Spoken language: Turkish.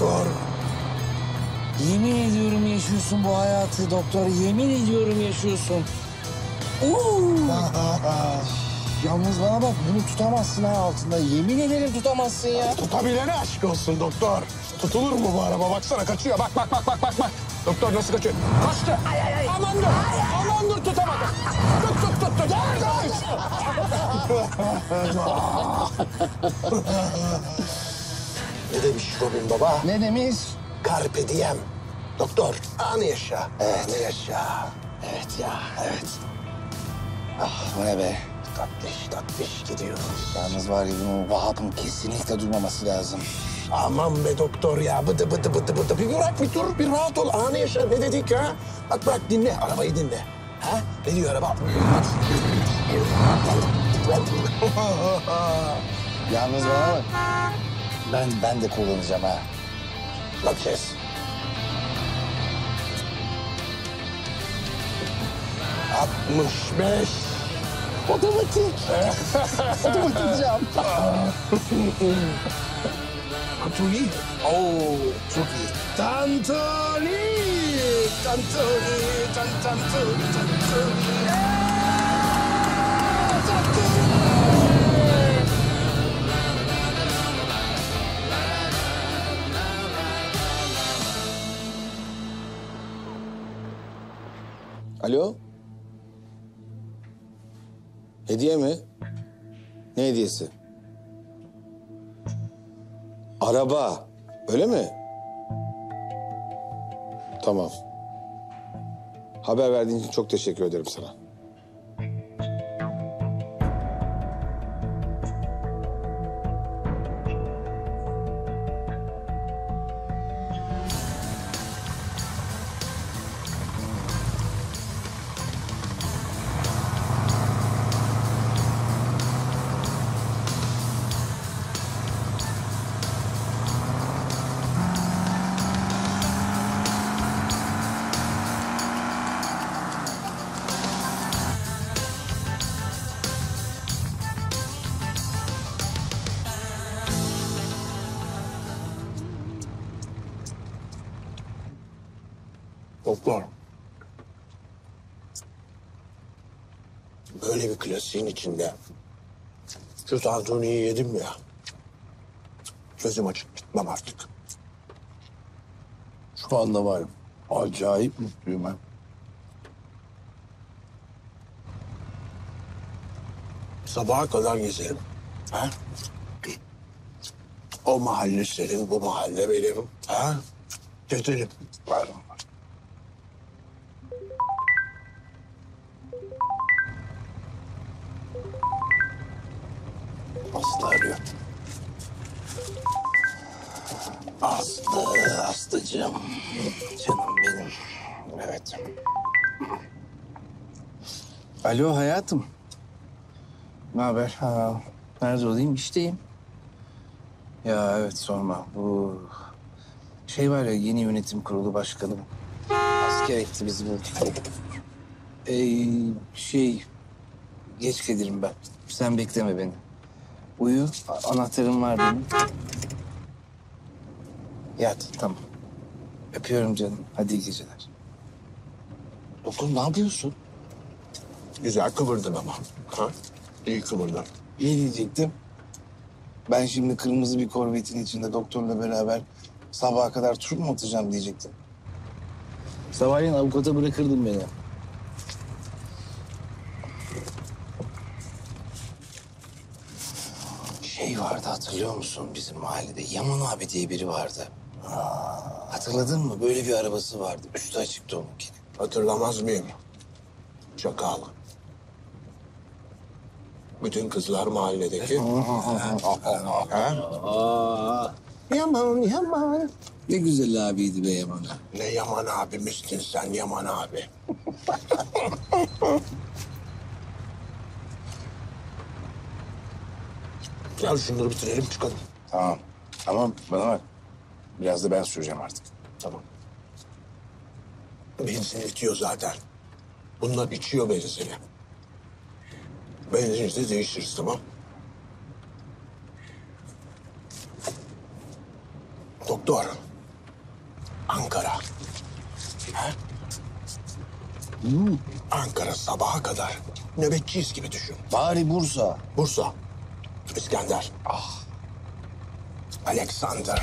doktor. Yemin ediyorum yaşıyorsun bu hayatı doktor. Yemin ediyorum yaşıyorsun. Yalnız bana bak, bunu tutamazsın ha altında. Yemin ederim tutamazsın ya. Tutabilene aşk olsun doktor. Tutulur mu bu araba? Baksana kaçıyor. Bak. Doktor nasıl kaçıyor? Kaçtı. Ay. Aman dur. Aman dur, tutamadı. Tut. Ne demiş Robin baba? Ne demiş? Carpe diem. Doktor, anı yaşa. Evet. Anı yaşa. Evet ya, evet. Ah, bu ne be? Tatlış gidiyoruz. Yalnız var ya, bunu Vahab'ın kesinlikle duymaması lazım. Aman be doktor ya, bıdı. Bir bırak, bir dur, bir rahat ol. Anı yaşa, ne dedik ha? Bak dinle, arabayı dinle. Ha? Ne diyor araba? Yalnız bana bak. Ben de kullanacağım ha. Bakacağız. ...65... Otomatik. Otomatikcam. Tantuni. Oo, çok iyi. Tantuni. Alo? Hediye mi? Ne hediyesi? Araba. Öyle mi? Tamam. Haber verdiğin için çok teşekkür ederim sana. Doktor. Böyle bir klasiğin içinde şu tantuniyi yedim ya. Gözüm açıp gitmem artık. Şu anda var. Acayip mutluyum ben. Sabaha kadar gezerim. Ha? O mahalle senin, bu mahalle benim. Ha? Gezelim. Pardon. Aslı arıyor. Aslıcığım. Canım benim. Evet. Alo hayatım. Ne haber? Nerede olayım? İşteyim. Ya evet sorma. Bu şey var ya, yeni yönetim kurulu başkanım. Asker etti bizim ülkeyi. Geç gelirim ben. Sen bekleme beni. Uyu, anahtarım var benim. Yat, tamam. Öpüyorum canım, hadi iyi geceler. Doktor, ne yapıyorsun? Güzel kıvırdın ama. Ha? İyi kıvırdın. İyi diyecektim. Ben şimdi kırmızı bir korvetin içinde doktorla beraber sabaha kadar tur mu atacağım diyecektim. Sabahleyin avukata bırakırdın beni. Vardı, hatırlıyor musun bizim mahallede? Yaman abi diye biri vardı. Hatırladın mı? Böyle bir arabası vardı. Üstü açıktı onunkini. Hatırlamaz mıyım? Çakal. Bütün kızlar mahalledeki. Yaman. Ne güzel abiydi be Yaman. Ne Yaman abimizsin sen Yaman abi. Gel şunları bitirelim, çıkalım. Tamam. Tamam, bana bak. Biraz da ben süreceğim artık. Tamam. Benzin bitiyor zaten. Bunlar içiyor benzini. Benzini de değiştiririz, tamam? Doktor. Ankara. He? Ankara sabaha kadar. Nöbetçiyiz gibi düşün. Bari Bursa. Bursa. İskender. Ah. Alexander.